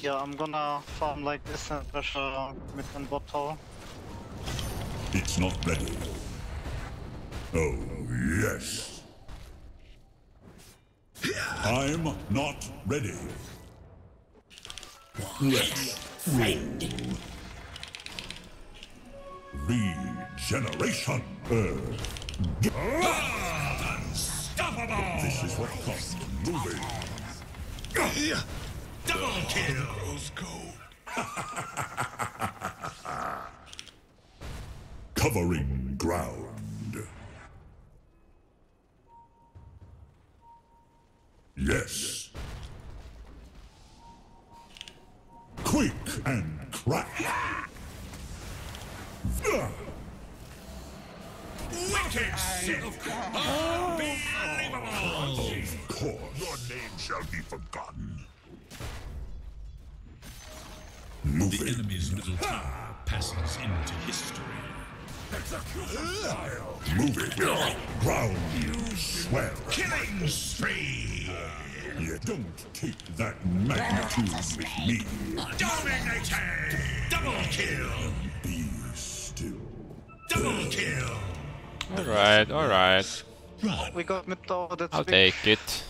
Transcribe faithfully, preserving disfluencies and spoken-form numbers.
Yeah, I'm gonna farm like this and pressure mid and bot tower. It's not ready. Oh, yes. I'm not ready. Yes, friend. Regeneration. Uh, Unstoppable! This is what comes moving. Yeah. Double kill! Those gold. Covering ground. Yes. Quick and crack. Wicked silk! Unbelievable! Of course. Your name shall be forgotten. Moving. The enemy's middle tower passes into history. Moving. Ground. You swell. Killing spree. You don't take that magnitude with me. Dominated. Double kill. Be still. Double kill. All right. All right. We got mid tower. I'll take it.